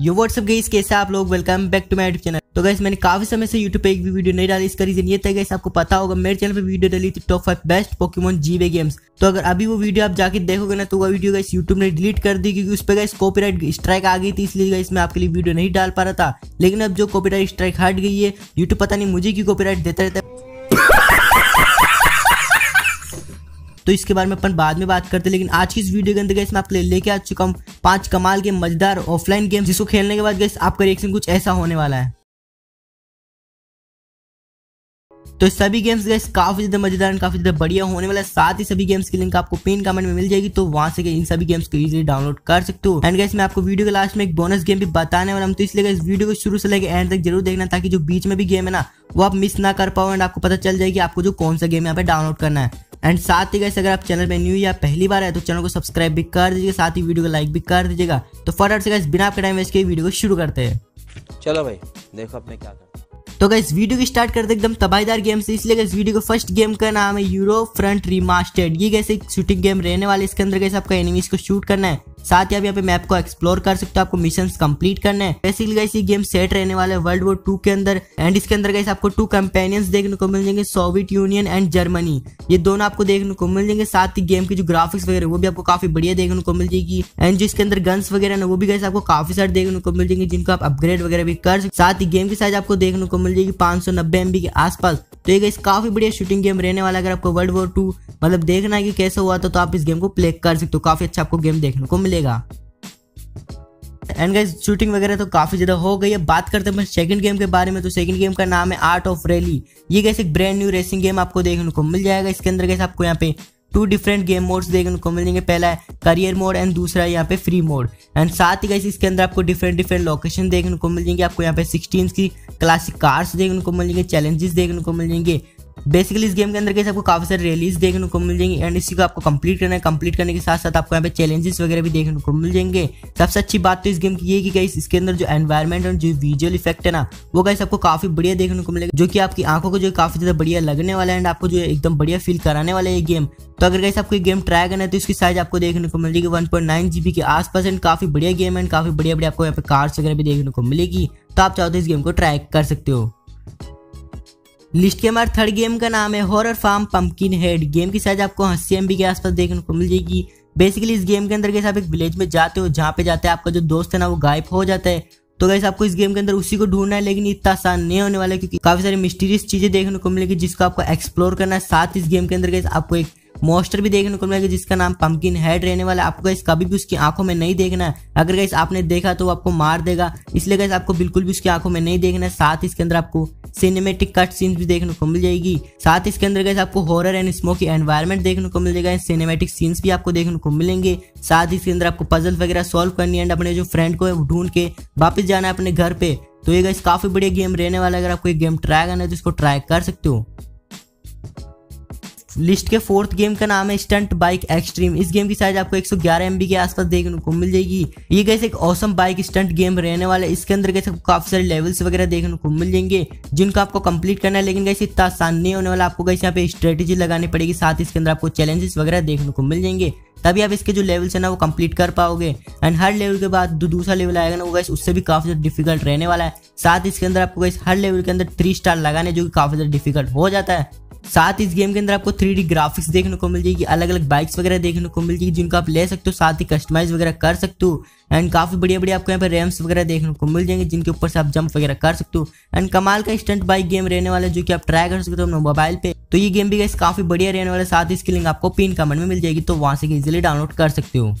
यो WhatsApp guys, कैसे आप लोग, welcome back to my YouTube channel. तो गाइस मैंने काफी समय से यूट्यूब पे एक भी वीडियो नहीं डाली, इसका रीजन ये था गाइस आपको पता होगा मेरे चैनल पे वीडियो डाली थी टॉप 5 बेस्ट पोकेमॉन जीवे गेम्स। तो अगर अभी वो वीडियो आप जाके देखोगे ना तो वो वीडियो गाइस यूट्यूब ने डिलीट कर दी क्योंकि उस पे गाइस कॉपीराइट स्ट्राइक आ गई थी, इसलिए गाइस मैं आपके लिए वीडियो नहीं डाल पा रहा था। लेकिन अब जो कॉपीराइट स्ट्राइक हट गई है, यूट्यूब पता नहीं मुझे क्यों कॉपीराइट देता रहता है, तो इसके बारे में अपन बाद में बात करते हैं। लेकिन आज की इस वीडियो के अंदर गाइस मैं आपके लिए लेके आ चुका हूँ 5 कमाल के मजेदार ऑफलाइन गेम्स, जिसको खेलने के बाद गाइस आपका रिएक्शन कुछ ऐसा होने वाला है। तो सभी गेम्स गाइस काफी ज्यादा मजेदार और काफी ज्यादा बढ़िया होने वाला है। साथ ही सभी गेम्स की लिंक आपको पिन कमेंट में मिल जाएगी, तो वहां से इन सभी गेम्स को इजीली डाउनलोड कर सकते हो। एंड गाइस मैं आपको वीडियो के लास्ट में एक बोनस गेम भी बताने वाला हूं, तो इसलिए गाइस वीडियो को शुरू से लेकर एंड तक जरूर देखना ताकि जो बीच में भी गेम है ना वो आप मिस ना कर पाओ एंड आपको पता चल जाए कि आपको जो कौन सा गेम यहाँ पे डाउनलोड करना है। एंड साथ ही गाइस अगर आप चैनल पे न्यू या पहली बार है तो चैनल को सब्सक्राइब भी कर दीजिएगा, साथ ही वीडियो को लाइक भी कर दीजिएगा। तो फटाफट से गाइस बिना आपके टाइम वेस्ट किए वीडियो को शुरू करते हैं। चलो भाई देखो आपने क्या कर। तो गाइस वीडियो की स्टार्ट करते एकदम तबाहीदार गेम से, इसलिए गाइस वीडियो का फर्स्ट गेम का नाम है यूरो फ्रंट रिमास्टर्ड। ये गाइस एक शूटिंग गेम रहने वाले, इसके अंदर गाइस आपका एनिमीज को शूट करना है, साथ ही आप यहाँ पे मैप को एक्सप्लोर कर सकते हो, आपको मिशंस कंप्लीट करना है। बेसिकली गाइस ये गेम सेट रहने वाला है वर्ल्ड वॉर 2 के अंदर। एंड इसके अंदर गाइस आपको 2 कंपेनियंस देखने को मिल जाएंगे, सोवियत यूनियन एंड जर्मनी, ये दोनों आपको देखने को मिल जाएंगे। साथ ही गेम की जो ग्राफिक्स वगैरह वो भी आपको काफी बढ़िया देखने को मिल जाएगी। एंड जो इसके अंदर गन्स वगैरह ना वो भी गाइस आपको काफी सारे देखने को मिल जाएंगे, जिनको आप अपग्रेड वगैरह भी कर सकते। साथ ही गेम की साइज आपको देखने को मिल जाएगी 590 MB के आसपास। तो ये गाइस काफी बढ़िया शूटिंग गेम रहने वाला है। अगर आपको वर्ल्ड वॉर 2 मतलब देखना है कि कैसा हुआ था तो आप इस गेम को प्ले कर सकते हो, काफी अच्छा आपको गेम देखने को मिलेगा। एंड गाइस शूटिंग वगैरह तो काफी ज्यादा हो गई है, बात करते हैं सेकंड गेम के बारे में। तो सेकंड गेम का नाम है आर्ट ऑफ रैली। ये गाइस एक ब्रांड न्यू रेसिंग गेम आपको देखने को मिल जाएगा। इसके अंदर गाइस आपको यहाँ पे 2 डिफरेंट गेम मोड्स देखने को मिलेंगे, पहला है करियर मोड एंड दूसरा यहाँ पे फ्री मोड। एंड साथ ही गाइस इसके अंदर आपको डिफरेंट लोकेशन देखने को मिल जाएंगे, आपको यहाँ पे 16 की क्लासिक कार्स देखने को मिल जाएंगे, चैलेंजेस देखने को मिल जाएंगे। बेसिकली इस गेम के अंदर गाइस आपको काफी सारे रैलीज देखने को मिल जाएंगी एंड इसी को आपको कंप्लीट करना है। कंप्लीट करने के साथ साथ आपको यहाँ पे चैलेंजेस वगैरह भी देखने को मिल जाएंगे। सबसे अच्छी बात तो इस गेम की ये कि गाइस इसके अंदर जो एनवायरनमेंट और जो विजुअल इफेक्ट है ना वो गाइस आपको काफी बढ़िया देखने को मिलेगा, जो कि आपकी आंखों को जो काफी ज्यादा बढ़िया लगने वाला है एंड आपको जो एकदम बढ़िया फील कराने वाला है ये गेम। तो अगर गाइस आपको ये गेम ट्राई करना है तो इसकी साइज आपको देखने को मिल जाएगी 1.9 GB के आसपास एंड काफी बढ़िया गेम एंड काफी बढ़िया आपको यहाँ पे कार्स वगैरह भी देखने को मिलेगी। तो आप चाहो तो इस गेम को ट्राई कर सकते हो। लिस्ट के हमारे थर्ड गेम का नाम है horror farm pumpkin head. Game की साइज आपको 80 MB के आसपास देखने को मिल जाएगी। बेसिकली इस गेम के अंदर गाइस आप एक विलेज में जाते हो, जहाँ पे जाते हैं आपका जो दोस्त है ना वो गायब हो जाता है। तो गाइस आपको इस गेम के अंदर उसी को ढूंढना है, लेकिन इतना आसान नहीं होने वाला क्योंकि काफी सारी मिस्टीरियस चीजें देखने को मिलेगी जिसको आपको एक्सप्लोर करना है। साथ इस गेम के अंदर गाइस आपको एक मॉन्स्टर भी देखने को मिलेगा जिसका नाम पम्पकिन हेड रहने वाला है। आपको गाइस कभी भी उसकी आंखों में नहीं देखना है, अगर गाइस आपने देखा तो वो आपको मार देगा, इसलिए गाइस आपको बिल्कुल भी उसकी आंखों में नहीं देखना है। साथ इसके अंदर आपको सिनेमेटिक कट सीन्स भी देखने को मिल जाएगी। साथ इसके अंदर गाइस आपको हॉरर एंड स्मोकी एनवायरनमेंट देखने को मिल जाएगा, सिनेमेटिक सीन्स भी आपको देखने को मिलेंगे। साथ इसके अंदर आपको पजल वगैरह सॉल्व करनी है एंड अपने जो फ्रेंड को ढूंढ के वापस जाना है अपने घर पे। तो ये गाइस काफी बढ़िया गेम रहने वाला है, अगर आपको ये गेम ट्राई करना है तो इसको ट्राई कर सकते हो। लिस्ट के फोर्थ गेम का नाम है स्टंट बाइक एक्सट्रीम। इस गेम की साइज आपको 111 MB के आसपास देखने को मिल जाएगी। ये गाइस एक औसम बाइक स्टंट गेम रहने वाला है। इसके अंदर गाइस आपको काफी सारे लेवल्स वगैरह देखने को मिल जाएंगे जिनको आपको कंप्लीट करना है, लेकिन गाइस इतना आसान नहीं होने वाला, आपको गाइस यहाँ पे स्ट्रेटेजी लगानी पड़ेगी। साथ इसके अंदर आपको चैलेंजेस वगैरह देखने को मिल जाएंगे, तभी आप इसके जो लेवल्स है ना वो कंप्लीट कर पाओगे। एंड हर लेवल के बाद दूसरा लेवल आएगा ना वो गाइस उससे भी काफी ज्यादा डिफिकल्ट रहने वाला है। साथ इसके अंदर आपको गाइस हर लेवल के अंदर 3 स्टार लगाने जो कि काफी ज्यादा डिफिकल्ट हो जाता है। साथ इस गेम के अंदर आपको 3D ग्राफिक्स देखने को मिल जाएगी, अलग अलग बाइक्स वगैरह देखने को मिल जाएगी जिनको आप ले सकते हो, साथ ही कस्टमाइज वगैरह कर सकते हो। एंड काफी बढ़िया बढ़िया आपको यहाँ पे रैम्स वगैरह देखने को मिल जाएंगे जिनके ऊपर से आप जंप वगैरह कर सकते हो। एंड कमाल का स्टंट बाइक गेम रहने वाला है जो कि आप ट्राई कर सकते हो अपने मोबाइल पे। तो ये गेम भी गाइस काफी बढ़िया रहने वाला है, साथ ही इसकी लिंक आपको पिन कमेंट में मिल जाएगी, तो वहां से इजिली डाउनलोड कर सकते हो।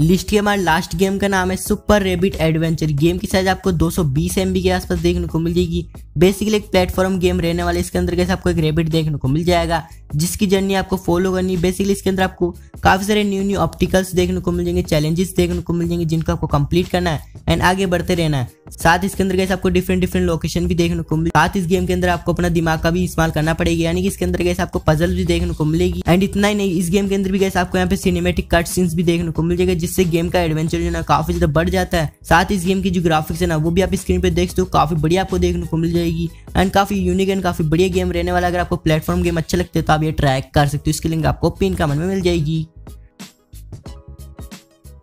लिस्ट के हमारे लास्ट गेम का नाम है सुपर रैबिट एडवेंचर। गेम की साइज आपको 220 MB के आसपास देखने को मिल जाएगी। बेसिकली एक प्लेटफॉर्म गेम रहने वाला है। इसके अंदर कैसे आपको एक रैबिट देखने को मिल जाएगा जिसकी जर्नी आपको फॉलो करनी है। बेसिकली इसके अंदर आपको काफी सारे न्यू ऑप्टिकल्स देखने को मिल जाएंगे, चैलेंजेस देखने को मिल जाएंगे जिनको आपको कंप्लीट करना है एंड आगे बढ़ते रहना है। साथ इसके अंदर कैसे आपको डिफरेंट लोकेशन भी देखने को मिल, साथ इस गेम के अंदर आपको अपना दिमाग का भी इस्तेमाल करना पड़ेगा, यानी कि इसके अंदर कैसे आपको पजल भी देखने को मिलेगी। एंड इतना ही नहीं, इस गेम के अंदर भी कैसे आपको यहाँ पे सिनेमेटिक कट सीन्स भी देखने को मिल जाएगा जिससे गेम का एडवेंचर जो ना काफी ज्यादा बढ़ जाता है। साथ इस गेम की जो ग्राफिक्स है ना वो भी आप स्क्रीन पे देख सकते हो, काफी बढ़िया आपको देखने को मिल जाएगी एंड काफी यूनिक एंड काफी बढ़िया गेम रहने वाला है। अगर आपको प्लेटफॉर्म गेम अच्छे लगते हैं तो आप ये ट्राई कर सकते हो, इसकी लिंक आपको पिन कमेंट में मिल जाएगी।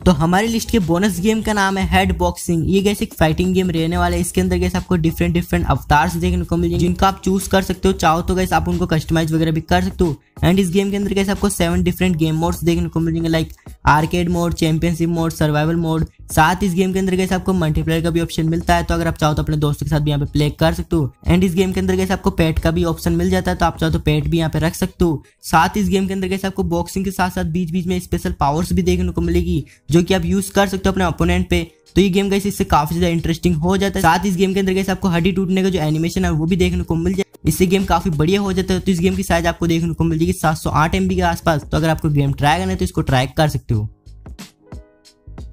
तो हमारी लिस्ट के बोनस गेम का नाम है हेड बॉक्सिंग। ये गाइस एक फाइटिंग गेम रहने वाला है। इसके अंदर गाइस आपको डिफरेंट डिफरेंट अवतार्स देखने को मिल जाएंगे जिनका आप चूज कर सकते हो। चाहो तो गाइस आप उनको कस्टमाइज वगैरह भी कर सकते हो। एंड इस गेम के अंदर गाइस आपको 7 डिफरेंट गेम मोड्स देखने को मिल जाएंगे, like arcade mode, championship mode, survival mode. साथ इस गेम के अंदर गाइस आपको मल्टीप्लेयर का भी ऑप्शन मिलता है, तो अगर आप चाहो तो अपने दोस्तों के साथ भी यहाँ पे प्ले कर सकते हो। एंड इस गेम के अंदर गाइस आपको पेट का भी ऑप्शन मिल जाता है, तो आप चाहो तो पेट भी यहाँ पे रख सकते हो। साथ इस गेम के अंदर गाइस आपको बॉक्सिंग के साथ साथ बीच बीच में स्पेशल पावर्स भी देखने को मिलेगी जो कि आप यूज कर सकते हो अपने ओपोनेंट पे। तो ये गेम गाइस इससे काफी ज्यादा इंटरेस्टिंग हो जाता है। साथ इस गेम के अंदर गाइस आपको हड्डी टूटने का जो एनिमेशन है वो भी देखने को मिल जाए, इससे गेम काफी बढ़िया हो जाता है। तो इस गेम की साइज आपको देखने को मिल जाएगी 708 MB के आसपास। तो अगर आपको गेम ट्राई करना है तो इसको ट्राई कर सकते हो।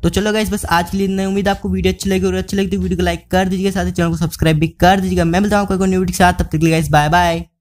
तो चलो गाइस बस आज के लिए इतना। उम्मीद आपको वीडियो अच्छी लगी, और अच्छी लगी तो वीडियो को लाइक कर दीजिएगा, साथ ही चैनल को सब्सक्राइब भी कर दीजिएगा। मैं मिलता हूं आपको न्यू वीडियो के साथ, तब तक के लिए गाइस बाय बाय।